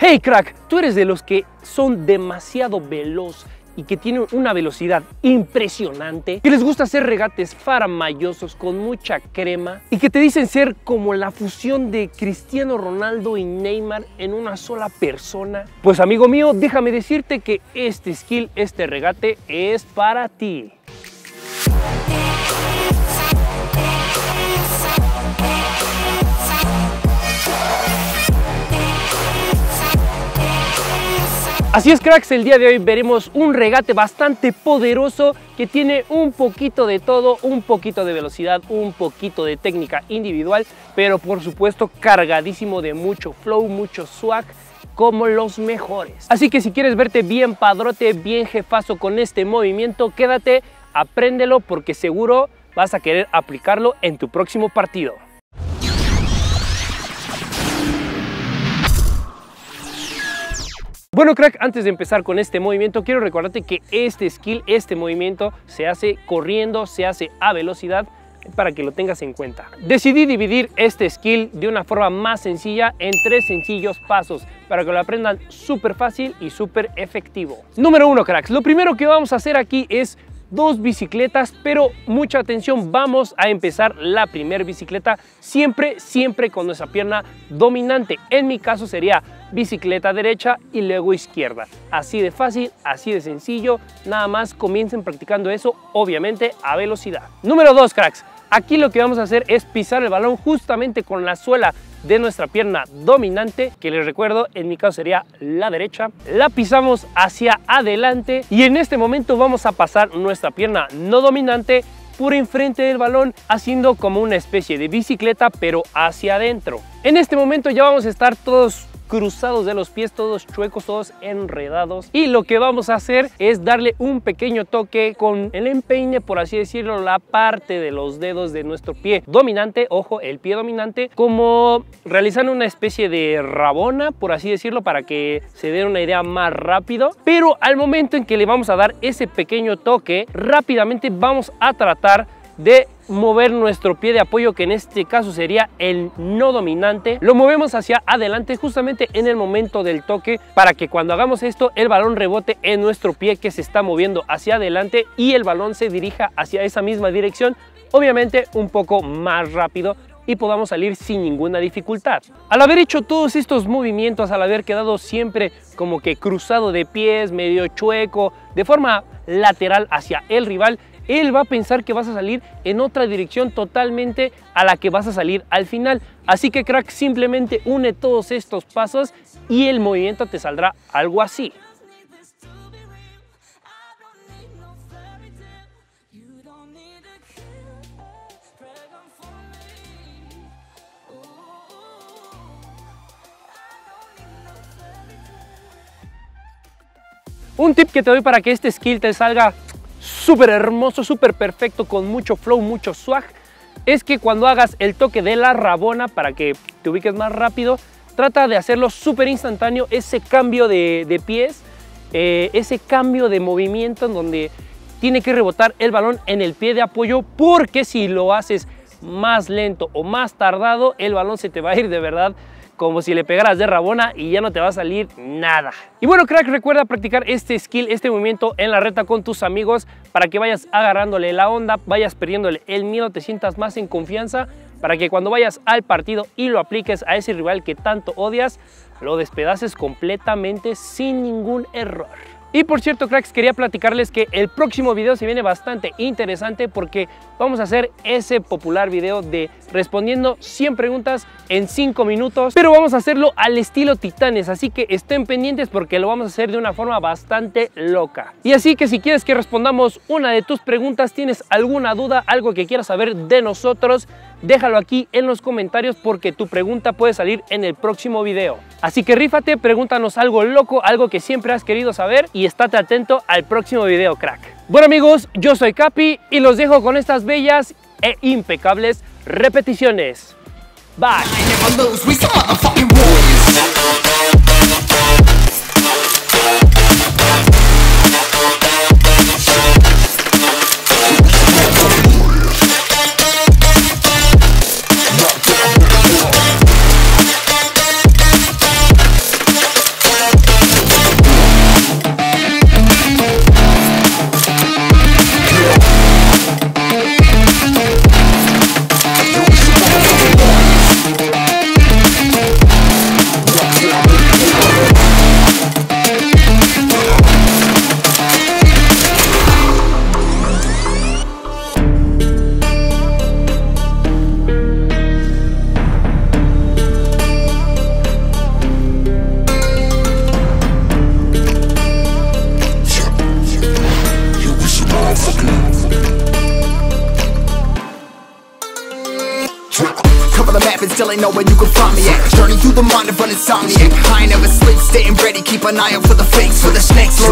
Hey crack, tú eres de los que son demasiado veloz y que tienen una velocidad impresionante, que les gusta hacer regates faramayosos con mucha crema y que te dicen ser como la fusión de Cristiano Ronaldo y Neymar en una sola persona. Pues amigo mío, déjame decirte que este skill, este regate es para ti. Así es cracks, el día de hoy veremos un regate bastante poderoso que tiene un poquito de todo, un poquito de velocidad, un poquito de técnica individual, pero por supuesto cargadísimo de mucho flow, mucho swag, como los mejores. Así que si quieres verte bien padrote, bien jefazo con este movimiento, quédate, apréndelo porque seguro vas a querer aplicarlo en tu próximo partido. Bueno crack, antes de empezar con este movimiento quiero recordarte que este skill, este movimiento se hace corriendo, se hace a velocidad para que lo tengas en cuenta. Decidí dividir este skill de una forma más sencilla en tres sencillos pasos para que lo aprendan súper fácil y súper efectivo. Número 1 cracks, lo primero que vamos a hacer aquí es dos bicicletas, pero mucha atención, vamos a empezar la primera bicicleta siempre con nuestra pierna dominante. En mi caso sería bicicleta derecha y luego izquierda. Así de fácil, así de sencillo, nada más comiencen practicando eso, obviamente a velocidad. Número 2 cracks, aquí lo que vamos a hacer es pisar el balón justamente con la suela de nuestra pierna dominante, que les recuerdo en mi caso sería la derecha. La pisamos hacia adelante y en este momento vamos a pasar nuestra pierna no dominante por enfrente del balón, haciendo como una especie de bicicleta pero hacia adentro. En este momento ya vamos a estar todos cruzados de los pies, todos chuecos, todos enredados, y lo que vamos a hacer es darle un pequeño toque con el empeine, por así decirlo, la parte de los dedos de nuestro pie dominante, ojo, el pie dominante, como realizando una especie de rabona, por así decirlo, para que se den una idea más rápido. Pero al momento en que le vamos a dar ese pequeño toque, rápidamente vamos a tratar de mover nuestro pie de apoyo, que en este caso sería el no dominante. Lo movemos hacia adelante justamente en el momento del toque, para que cuando hagamos esto el balón rebote en nuestro pie que se está moviendo hacia adelante y el balón se dirija hacia esa misma dirección, obviamente un poco más rápido, y podamos salir sin ninguna dificultad. Al haber hecho todos estos movimientos, al haber quedado siempre como que cruzado de pies, medio chueco, de forma lateral hacia el rival, él va a pensar que vas a salir en otra dirección totalmente a la que vas a salir al final. Así que crack, simplemente une todos estos pasos y el movimiento te saldrá algo así. Un tip que te doy para que este skill te salga súper hermoso, súper perfecto, con mucho flow, mucho swag, es que cuando hagas el toque de la rabona, para que te ubiques más rápido, trata de hacerlo súper instantáneo, ese cambio de pies, ese cambio de movimiento en donde tiene que rebotar el balón en el pie de apoyo, porque si lo haces más lento o más tardado, el balón se te va a ir de verdad como si le pegaras de rabona y ya no te va a salir nada. Y bueno crack, recuerda practicar este skill, este movimiento en la reta con tus amigos, para que vayas agarrándole la onda, vayas perdiéndole el miedo, te sientas más en confianza, para que cuando vayas al partido y lo apliques a ese rival que tanto odias, lo despedaces completamente sin ningún error. Y por cierto cracks, quería platicarles que el próximo video se viene bastante interesante, porque vamos a hacer ese popular video de respondiendo 100 preguntas en 5 minutos, pero vamos a hacerlo al estilo Titanes, así que estén pendientes porque lo vamos a hacer de una forma bastante loca. Y así que si quieres que respondamos una de tus preguntas, tienes alguna duda, algo que quieras saber de nosotros, déjalo aquí en los comentarios porque tu pregunta puede salir en el próximo video. Así que rífate, pregúntanos algo loco, algo que siempre has querido saber, y estate atento al próximo video, crack. Bueno amigos, yo soy Capi y los dejo con estas bellas e impecables repeticiones. Bye. still ain't know where you can find me at. Journey through the mind of an insomniac, I ain't never sleep, staying ready, keep an eye out for the fakes, for the snakes,